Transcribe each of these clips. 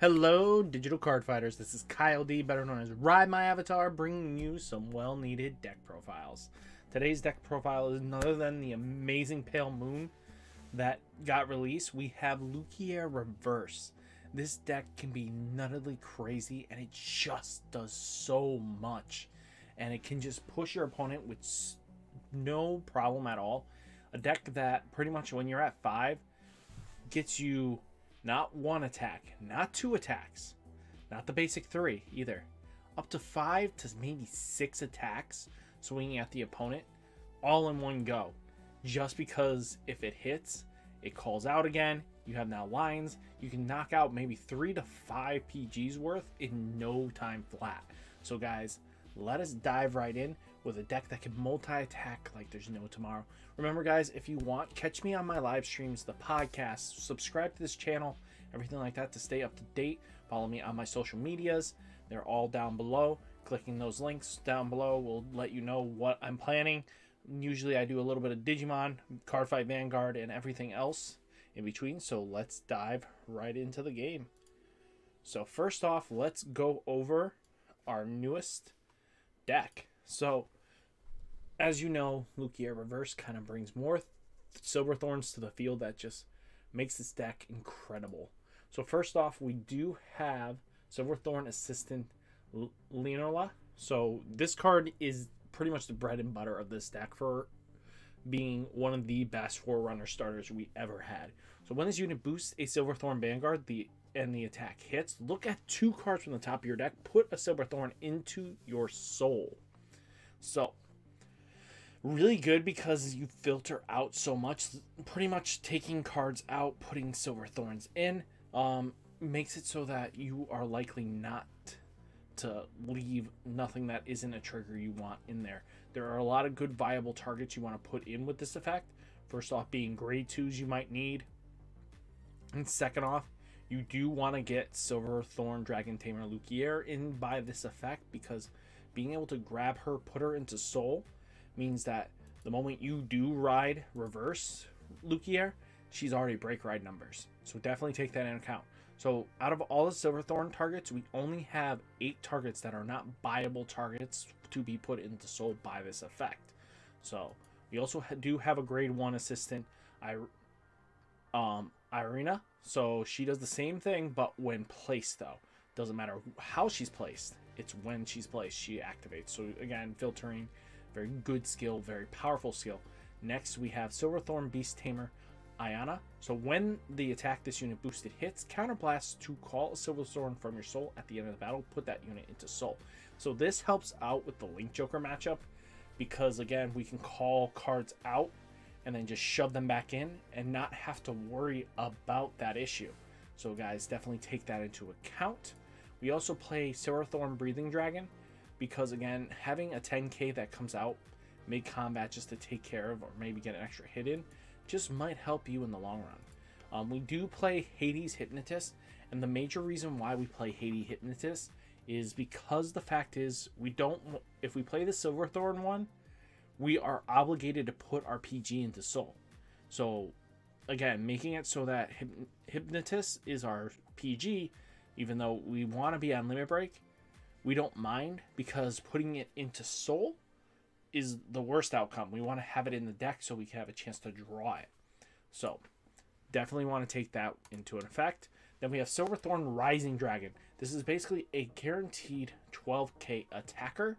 Hello, digital card fighters. This is Kyle D, better known as Ride My Avatar, bringing you some well-needed deck profiles. Today's deck profile is none other than the amazing Pale Moon that got released. We have Luquier Reverse. This deck can be nuttedly crazy, and it just does so much. And it can just push your opponent with no problem at all. A deck that pretty much when you're at 5 gets you not 1 attack, not 2 attacks, not the basic 3 either. Up to 5 to maybe 6 attacks swinging at the opponent all in one go. Just because if it hits, it calls out again. You have now lines. You can knock out maybe 3 to 5 PGs worth in no time flat. So guys, let us dive right in with a deck that can multi-attack like there's no tomorrow. Remember guys, if you want, catch me on my live streams, the podcast, subscribe to this channel, everything like that to stay up to date. Follow me on my social medias. They're all down below. Clicking those links down below will let you know what I'm planning. Usually I do a little bit of Digimon, Card Fight Vanguard, and everything else in between. So let's dive right into the game. So first off, let's go over our newest deck. So as you know, Luquier Reverse kind of brings more Silverthorns to the field that just makes this deck incredible. So first off, we do have Silverthorn Assistant Linola. So this card is pretty much the bread and butter of this deck for being one of the best Forerunner starters we ever had. So when this unit boosts a Silverthorn Vanguard and the attack hits, look at 2 cards from the top of your deck, put a Silverthorn into your soul. So really good because you filter out so much, pretty much taking cards out, putting Silverthorns in, makes it so that you are likely not to leave nothing that isn't a trigger you want in there. There are a lot of good viable targets you want to put in with this effect. First off being grade 2s you might need. And second off, you do want to get Silverthorn Dragon Tamer Luquier in by this effect, because being able to grab her, put her into soul, means that the moment you do ride reverse Luquier, she's already break ride numbers. So definitely take that into account. So out of all the Silverthorn targets, we only have 8 targets that are not viable targets to be put into soul by this effect. So we also do have a grade 1 assistant, Irina. So she does the same thing, but when placed though. Doesn't matter how she's placed, it's when she's placed, she activates. So again, filtering, very good skill, very powerful skill. Next, we have Silverthorn Beast Tamer Ayana. So when the attack this unit boosted hits, counterblast to call a Silverthorn from your soul at the end of the battle, put that unit into soul. So this helps out with the Link Joker matchup, because again, we can call cards out and then just shove them back in and not have to worry about that issue. So guys, definitely take that into account. We also play Silverthorn Breathing Dragon, because again, having a 10k that comes out mid combat just to take care of or maybe get an extra hit in just might help you in the long run. We do play Hades Hypnotist, and the major reason why we play Hades Hypnotist is because the fact is we don't, if we play the Silverthorn one, we are obligated to put our PG into soul. So again, making it so that Hypnotist is our PG, even though we want to be on limit break, we don't mind, because putting it into soul is the worst outcome. We want to have it in the deck so we can have a chance to draw it. So definitely want to take that into effect. Then we have Silverthorn Rising Dragon. This is basically a guaranteed 12k attacker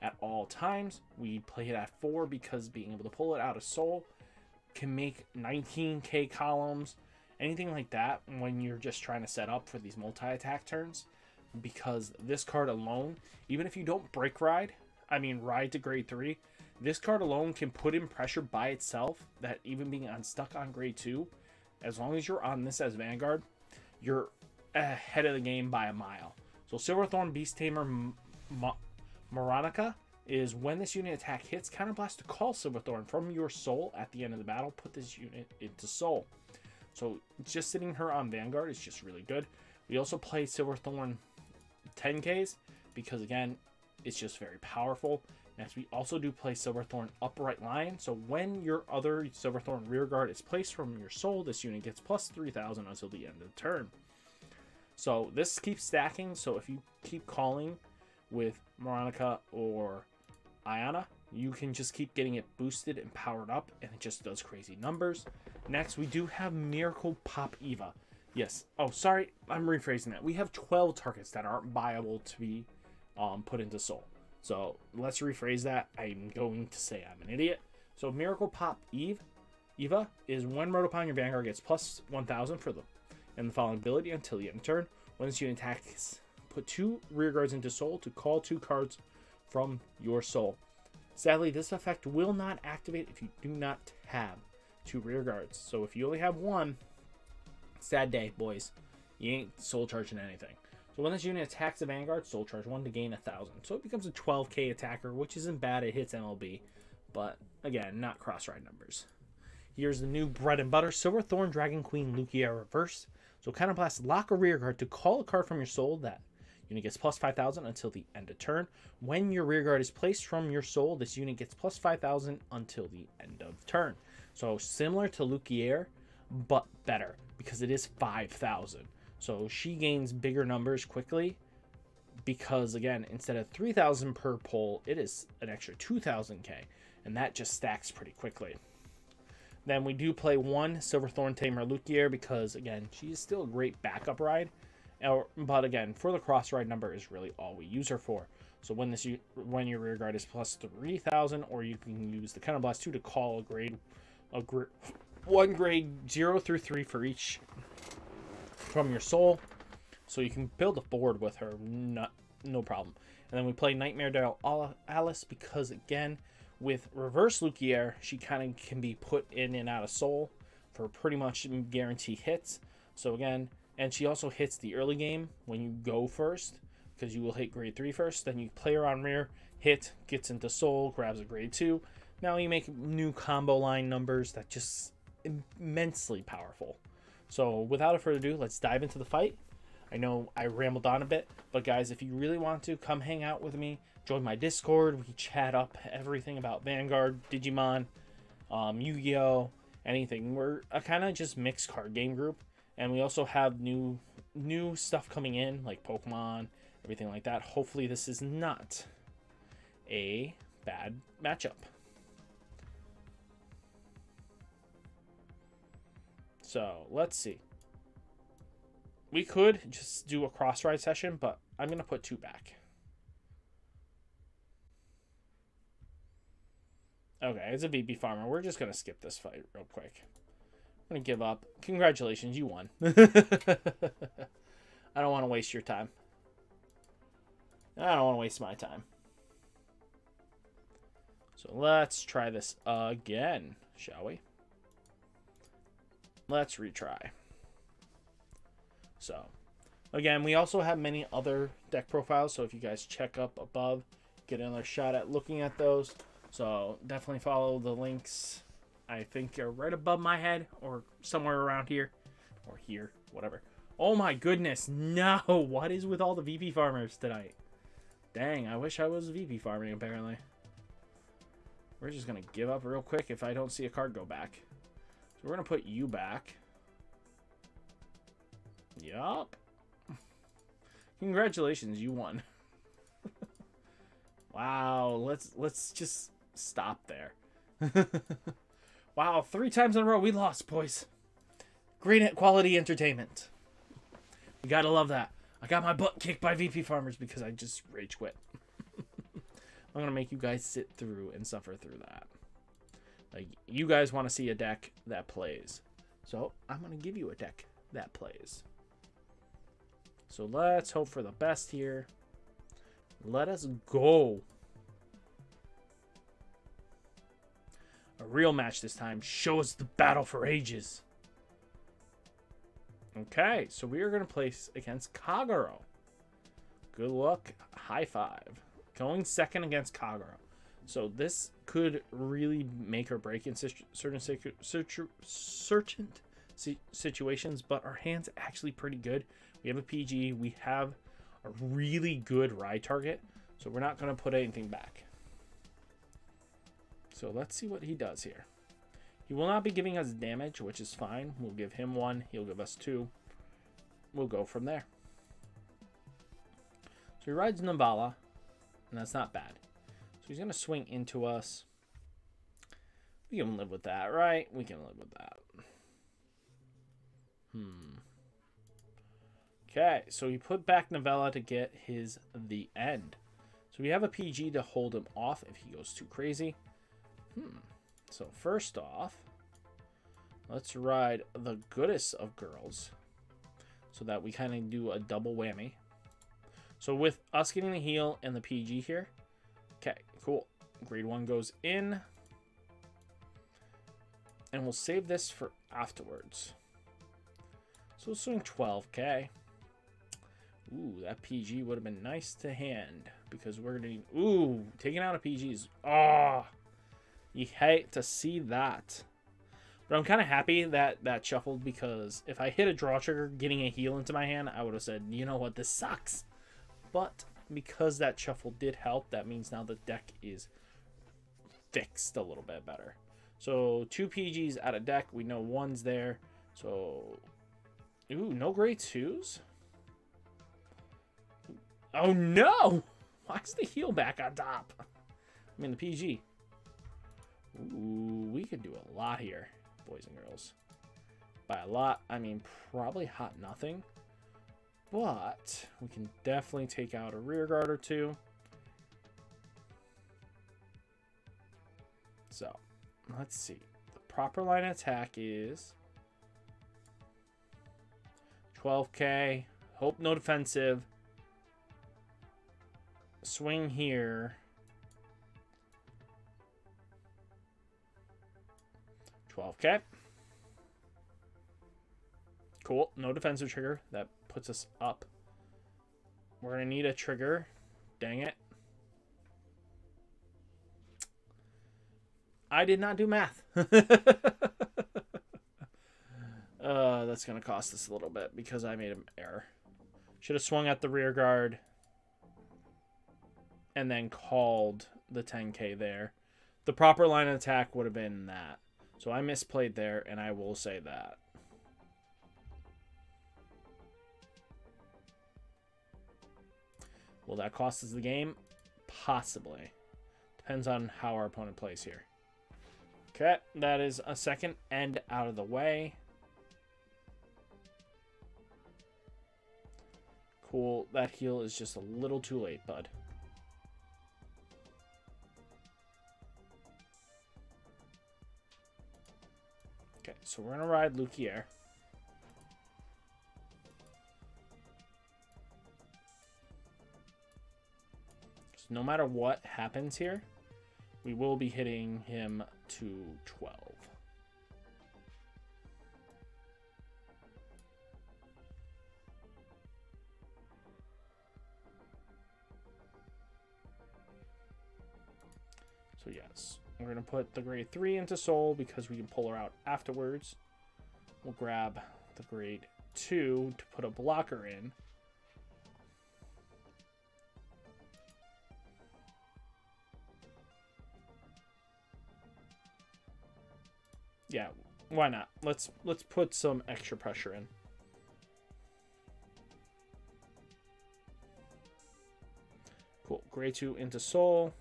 at all times. We play it at 4 because being able to pull it out of soul can make 19k columns, anything like that, when you're just trying to set up for these multi-attack turns, because this card alone, even if you don't ride to grade 3, this card alone can put in pressure by itself, that even being unstuck on grade 2, as long as you're on this as Vanguard, you're ahead of the game by a mile. So Silverthorn Beast Tamer Maronica is when this unit attack hits, counterblast to call Silverthorn from your soul at the end of the battle, put this unit into soul. So just sitting her on Vanguard is just really good. We also play Silverthorn 10Ks because again, it's just very powerful. Next, we also do play Silverthorn Upright Line. So when your other Silverthorn Rearguard is placed from your soul, this unit gets plus 3,000 until the end of the turn. So this keeps stacking, so if you keep calling with Maronica or Ayana, you can just keep getting it boosted and powered up, and it just does crazy numbers. Next, we do have Miracle Pop Eva. Yes. Oh, sorry, I'm rephrasing that. We have 12 targets that aren't viable to be put into soul. So let's rephrase that. I'm going to say I'm an idiot. So Miracle Pop Eva is when Rotopawn your Vanguard gets plus 1,000 for them and the following ability until the end of turn. Once you attack, put 2 rearguards into soul to call 2 cards from your soul. Sadly, this effect will not activate if you do not have 2 rearguards. So if you only have 1, sad day, boys. You ain't soul charging anything. So when this unit attacks the Vanguard, soul charge 1 to gain 1,000. So it becomes a 12k attacker, which isn't bad. It hits MLB, but again, not cross ride numbers. Here's the new bread and butter, Silverthorn Dragon Queen Luquier Reverse. So counterblast, lock a rearguard to call a card from your soul. That unit gets plus 5,000 until the end of turn. When your rearguard is placed from your soul, this unit gets plus 5,000 until the end of turn. So similar to Luquier, but better, because it is 5,000. So she gains bigger numbers quickly because, again, instead of 3,000 per pull, it is an extra 2,000k, and that just stacks pretty quickly. Then we do play one Silverthorn Tamer Luquier because, again, she is still a great backup ride. But again, for the cross ride number is really all we use her for. So when your rear guard is plus 3,000, or you can use the counterblast 2 to call grade 1, grade 0 through 3 for each from your soul. So you can build a board with her, no problem. And then we play Nightmare Doll Alice because, again, with Reverse Luquier, she kind of can be put in and out of soul for pretty much guarantee hits. So again, and she also hits the early game when you go first, because you will hit grade 3 first. Then you play her on rear, hit, gets into soul, grabs a grade 2. Now you make new combo line numbers that just immensely powerful. So without further ado, let's dive into the fight. I know I rambled on a bit, but guys, if you really want to, come hang out with me. Join my Discord. We chat up everything about Vanguard, Digimon, Yu-Gi-Oh, anything. We're a kind of just mixed card game group. And we also have new stuff coming in, like Pokemon, everything like that. Hopefully this is not a bad matchup. So let's see. We could just do a cross ride session, but I'm going to put 2 back. Okay, it's a BB farmer. We're just going to skip this fight real quick. I'm gonna give up. Congratulations, you won. I don't want to waste your time. I don't want to waste my time. So let's try this again, shall we? Let's retry. So again, we also have many other deck profiles, so if you guys check up above, get another shot at looking at those. So definitely follow the links. I think you're right above my head or somewhere around here or here, whatever. Oh my goodness. No. What is with all the VP farmers tonight? Dang. I wish I was VP farming apparently. We're just going to give up real quick if I don't see a card go back. So we're going to put you back. Yup. Congratulations. You won. Wow. Let's just stop there. Wow, 3 times in a row we lost, boys. Great quality entertainment. You gotta love that. I got my butt kicked by VP Farmers because I just rage quit. I'm gonna make you guys sit through and suffer through that. Like, you guys want to see a deck that plays. So I'm gonna give you a deck that plays. So let's hope for the best here. Let us go. A real match this time. Show us the battle for ages. Okay, so we are going to place against Kagero. Good luck. High five. Going second against Kagero. So this could really make or break in certain situations, but our hand's actually pretty good. We have a PG. We have a really good ride target, so we're not going to put anything back. So let's see what he does here. He will not be giving us damage, which is fine. We'll give him 1. He'll give us 2. We'll go from there. So he rides Nibala, and that's not bad. So he's going to swing into us. We can live with that, right? We can live with that. Okay, so he put back Novella to get his The End. So we have a PG to hold him off if he goes too crazy. So first off, let's ride the Goodest of Girls so that we kind of do a double whammy. So with us getting the heal and the PG here. Okay, cool. Grade 1 goes in. And we'll save this for afterwards. So we'll swing 12k. Ooh, that PG would have been nice to hand. Because we're going to... Ooh, taking out a PG is... Oh, you hate to see that. But I'm kind of happy that that shuffled. Because if I hit a draw trigger getting a heal into my hand, I would have said, you know what, this sucks. But because that shuffle did help, that means now the deck is fixed a little bit better. So 2 PGs out of deck. We know 1's there. So... Ooh, no grade 2s? Oh no! Why's the heel back on top? I mean, the PG. Ooh, we could do a lot here, boys and girls. By a lot, I mean probably hot nothing. But we can definitely take out a rear guard or two. So, let's see. The proper line of attack is... 12k, hope no defensive, swing here, 12k, cool, no defensive trigger, that puts us up. We're going to need a trigger, dang it. I did not do math. That's going to cost us a little bit because I made an error. Should have swung at the rear guard and then called the 10k there. The proper line of attack would have been that. So I misplayed there, and I will say that. Will that cost us the game? Possibly. Depends on how our opponent plays here. Okay, that is a second end out of the way. Cool, that heal is just a little too late, bud. Okay, so we're going to ride Luquier. So no matter what happens here, we will be hitting him to 12. So yes, we're going to put the grade 3 into Soul because we can pull her out afterwards. We'll grab the grade 2 to put a blocker in. Yeah, why not? Let's put some extra pressure in. Cool, grade 2 into Soul.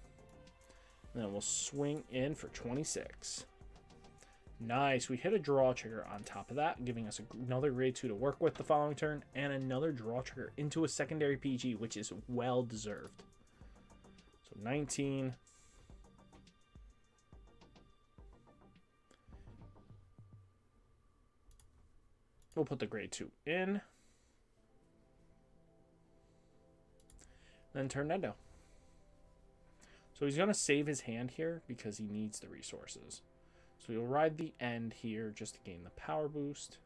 Then we'll swing in for 26. Nice. We hit a draw trigger on top of that, giving us another grade 2 to work with the following turn, and another draw trigger into a secondary PG, which is well deserved. So 19. We'll put the grade 2 in. Then turn Nendo. So he's going to save his hand here because he needs the resources. So he'll ride the end here just to gain the power boost.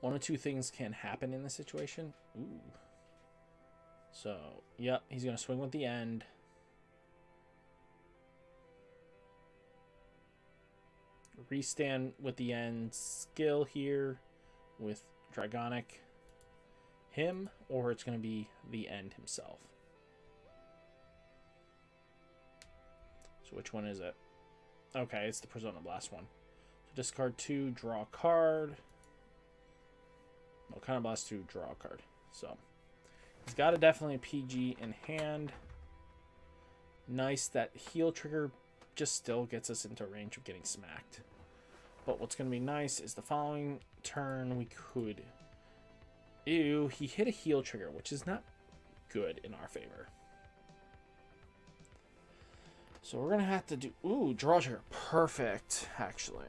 One of two things can happen in this situation. Ooh. So, yep, he's going to swing with the end. Restand with the end skill here with Dragonic. Him, or it's going to be the end himself. So which one is it? Okay, it's the Persona Blast one. So discard 2, draw a card. O'Connor Boss to draw a card. So he's got a definitely PG in hand. Nice, that heal trigger just still gets us into range of getting smacked. But what's going to be nice is the following turn we could... Ew, he hit a heal trigger, which is not good in our favor. So we're going to have to do... Ooh, draw trigger. Perfect, actually.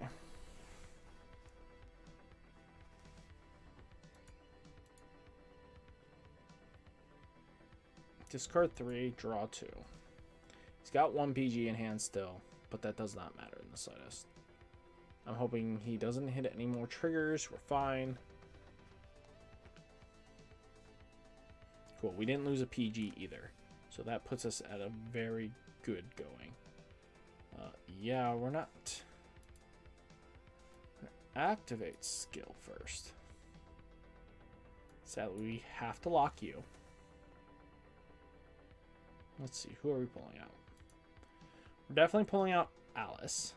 Discard 3, draw 2. He's got 1 PG in hand still, but that does not matter in the slightest. I'm hoping he doesn't hit any more triggers. We're fine. Cool, we didn't lose a PG either. So that puts us at a very good going. Yeah, we're not... Activate skill first. Sadly, we have to lock you. Let's see, who are we pulling out? We're definitely pulling out Alice.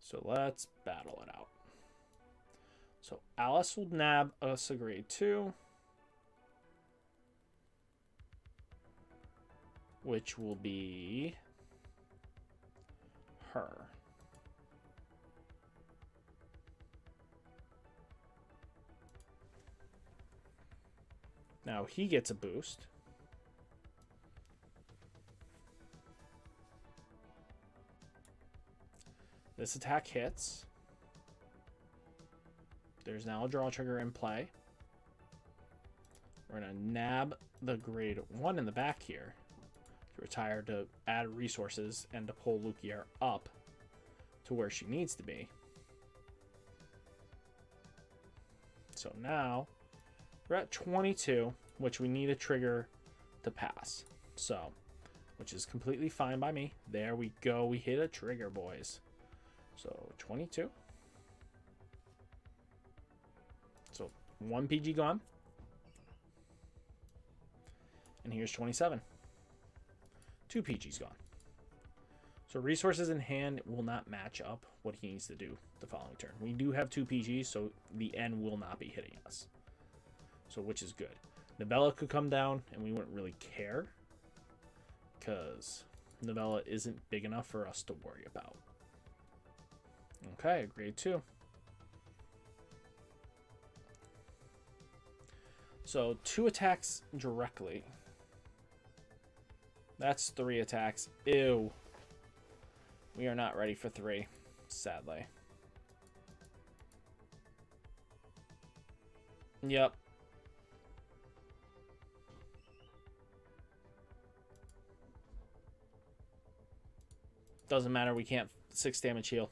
So let's battle it out. So Alice will nab us a grade 2. Which will be her. Now he gets a boost. This attack hits. There's now a draw trigger in play. We're going to nab the grade 1 in the back here. To retire, to add resources, and to pull Luquier up to where she needs to be. So now we're at 22, which we need a trigger to pass. So, which is completely fine by me. There we go. We hit a trigger, boys. So 22. So 1 PG gone. And here's 27. 2 PG's gone. So resources in hand will not match up what he needs to do the following turn. We do have 2 PG's, so the N will not be hitting us. So, which is good. Novella could come down, and we wouldn't really care. Because Novella isn't big enough for us to worry about. Okay, grade 2. So, 2 attacks directly. That's 3 attacks. Ew. We are not ready for 3, sadly. Yep. Doesn't matter, we can't 6 damage heal.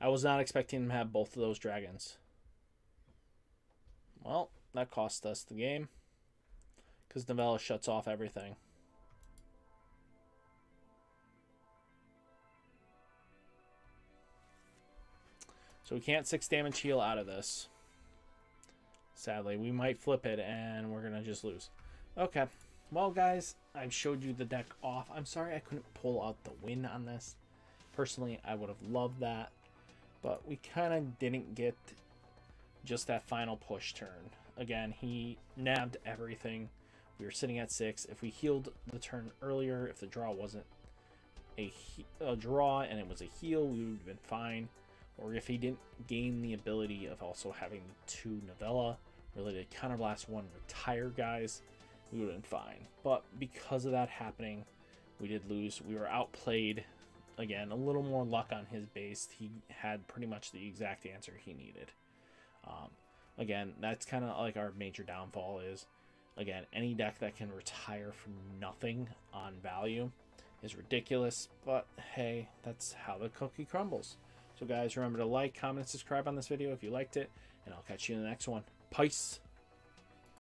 I was not expecting him to have both of those dragons. Well, that cost us the game. Because Novella shuts off everything. So we can't 6 damage heal out of this. Sadly, we might flip it and we're going to just lose. Okay. Well, guys, I've showed you the deck off. I'm sorry I couldn't pull out the win on this. Personally, I would have loved that. But we kind of didn't get just that final push turn. Again, he nabbed everything. We were sitting at 6. If we healed the turn earlier, if the draw wasn't a draw and it was a heal, we would have been fine. Or if he didn't gain the ability of also having the 2 Novella related counterblast 1 retire guys, we would have been fine. But because of that happening, we did lose. We were outplayed. Again, a little more luck on his base. He had pretty much the exact answer he needed. Again, that's kind of like our major downfall is, again, any deck that can retire from nothing on value is ridiculous. But hey, that's how the cookie crumbles. So guys, remember to like, comment, and subscribe on this video if you liked it, and I'll catch you in the next one. Peace!